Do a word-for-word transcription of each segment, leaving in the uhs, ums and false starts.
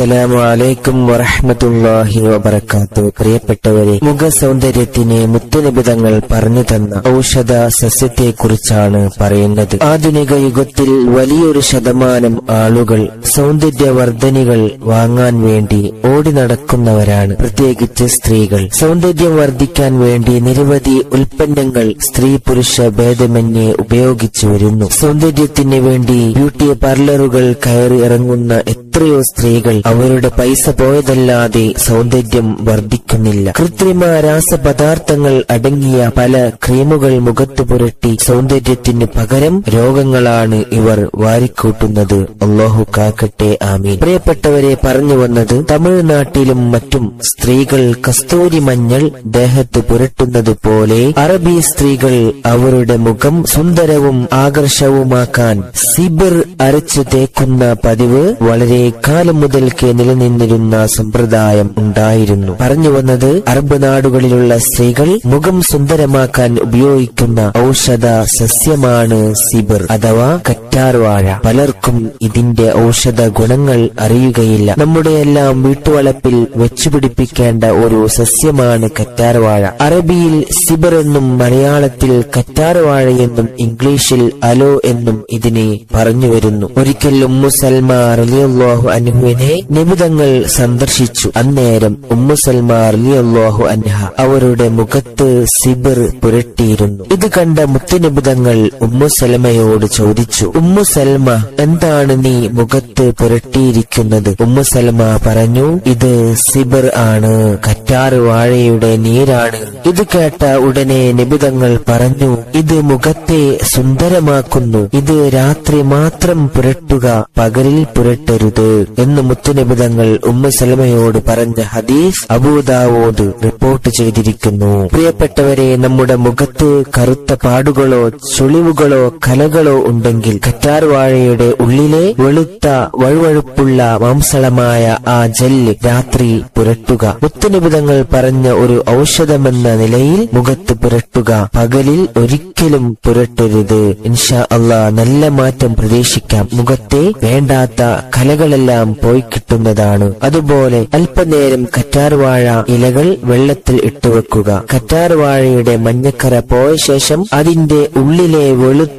അസ്സലാമു അലൈക്കും വറഹ്മത്തുള്ളാഹി വബറകാതുഹു. പ്രിയപ്പെട്ടവരെ, മുഖസൗന്ദര്യത്തിന് മുത്തുനബി തങ്ങൾ പറഞ്ഞു തന്ന ഔഷധ സസ്യത്തെക്കുറിച്ചാണ് പറയുന്നത്. ആധുനിക യുഗത്തിൽ വലിയൊരു ശതമാനം ആളുകൾ സൗന്ദര്യവർദ്ധനികൾ വാങ്ങാൻ വേണ്ടി ഓടി നടക്കുന്നവരാണ്, പ്രത്യേകിച്ച് സ്ത്രീകൾ. സൗന്ദര്യം വർദ്ധിക്കാൻ വേണ്ടി നിരവധി ഉൽപ്പന്നങ്ങൾ സ്ത്രീ പുരുഷ ഭേദമന്യേ ഉപയോഗിച്ചു വരുന്നു. സൗന്ദര്യത്തിന് വേണ്ടി ബ്യൂട്ടി പാർലറുകൾ കയറി ഇറങ്ങുന്ന എത്രയോ സ്ത്രീകൾ അവരുടെ പൈസ പോയതല്ലാതെ സൗന്ദര്യം വർദ്ധിക്കുന്നില്ല. കൃത്രിമ രാസപദാർത്ഥങ്ങൾ അടങ്ങിയ പല ക്രീമുകൾ മുഖത്ത് പുരട്ടി സൗന്ദര്യത്തിന് പകരം രോഗങ്ങളാണ് ഇവർ വാരിക്കൂട്ടുന്നത്. അല്ലാഹു കാക്കട്ടെ, ആമീൻ. പ്രിയപ്പെട്ടവരെ, പറഞ്ഞു വന്നത്, തമിഴ്നാട്ടിലും മറ്റും സ്ത്രീകൾ കസ്തൂരി മഞ്ഞൾ ദേഹത്ത് പുരട്ടുന്നത് പോലെ അറബി സ്ത്രീകൾ അവരുടെ മുഖം സുന്ദരവും ആകർഷവുമാക്കാൻ സിബിർ അരച്ചു തേക്കുന്ന പതിവ് വളരെ കാലം മുതൽക്കേ നിലനിന്നിരുന്ന സമ്പ്രദായം ഉണ്ടായിരുന്നു. പറഞ്ഞു വന്നത്, അറബ് നാടുകളിലുള്ള സ്ത്രീകൾ മുഖം സുന്ദരമാക്കാൻ ഉപയോഗിക്കുന്ന ഔഷധ സസ്യമാണ് സിബിർ അഥവാ കറ്റാർവാഴ. പലർക്കും ഇതിന്റെ ഔഷധ ഗുണങ്ങൾ അറിയുകയില്ല. നമ്മുടെയെല്ലാം വീട്ടുവളപ്പിൽ വെച്ചുപിടിപ്പിക്കേണ്ട ഒരു സസ്യമാണ് കറ്റാർവാഴ. അറബിയിൽ സിബിർ എന്നും മലയാളത്തിൽ കറ്റാർവാഴ എന്നും ഇംഗ്ലീഷിൽ അലോ എന്നും ഇതിനെ പറഞ്ഞു വരുന്നു. ഒരിക്കൽ ഉമ്മു സൽമ റളിയല്ലാഹു അൻഹുവിനെ നബി തങ്ങൾ സന്ദർശിച്ചു. അന്നേരം ഉമ്മു സൽമ റളിയല്ലാഹു അൻഹ അവരുടെ മുഖത്ത് സിബിർ പുരട്ടിയിരുന്നു. ഇത് കണ്ട മുത്തുനബി തങ്ങൾ ഉമ്മു സൽമയോട് ചോദിച്ചു, ഉമ്മു സൽമ, എന്താണ് നീ മുഖത്ത് പുരട്ടിയിരിക്കുന്നത്? ഉമ്മു സൽമ പറഞ്ഞു, ഇത് സിബിർ ആണ്, കറ്റാർ വാഴയുടെ നീരാണ്. ഇത് കേട്ട ഉടനെ നബി തങ്ങൾ പറഞ്ഞു, ഇത് മുഖത്തെ സുന്ദരമാക്കുന്നു, ഇത് രാത്രി മാത്രം പുരട്ടുക, പകലിൽ പുരട്ടരുത് എന്ന് മുത്തുനബി തങ്ങൾ ഉമ്മു സൽമയോട് പറഞ്ഞ ഹദീസ് അബൂ ദാവൂദ് റിപ്പോർട്ട് ചെയ്തിരിക്കുന്നു. പ്രിയപ്പെട്ടവരെ, നമ്മുടെ മുഖത്ത് കറുത്ത പാടുകളോ ചുളിവുകളോ കലകളോ ഉണ്ടെങ്കിൽ കറ്റാർവാഴയുടെ ഉള്ളിലെ വെളുത്ത വഴുവഴുപ്പുള്ള മാംസളമായ ആ ജെല്ല് രാത്രി പുരട്ടുക. മുത്തുനബി തങ്ങൾ പറഞ്ഞ ഒരു ഔഷധമെന്ന നിലയിൽ മുഖത്ത് പുരട്ടുക, പകലിൽ ഒരിക്കലും പുരട്ടരുത്. ഇൻഷാ അള്ളാ നല്ല മാറ്റം പ്രതീക്ഷിക്കാം. മുഖത്തെ വേണ്ടാത്ത കലകളെല്ലാം പോയി കിട്ടുന്നതാണ്. അതുപോലെ അല്പനേരം കറ്റാർവാഴ ഇലകൾ വെള്ളത്തിൽ ഇട്ടുവെക്കുക. കറ്റാർവാഴയുടെ മഞ്ഞക്കര പോയ ശേഷം അതിന്റെ ഉള്ളിലെ വെളുത്ത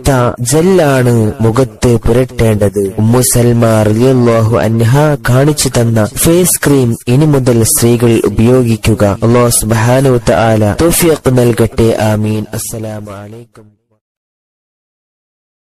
ജെല്ലാണ് മുഖത്ത് പുരട്ടേണ്ടത്. ഉമ്മു സൽമ റളിയല്ലാഹു അൻഹ കാണിച്ചു തന്ന ഫേസ് ക്രീം ഇനി മുതൽ സ്ത്രീകൾ ഉപയോഗിക്കുക. അല്ലാഹു സുബ്ഹാനഹു വ തആല തൗഫീഖ് നൽകട്ടെ, ആമീൻ. അസ്സലാമു അലൈക്കും.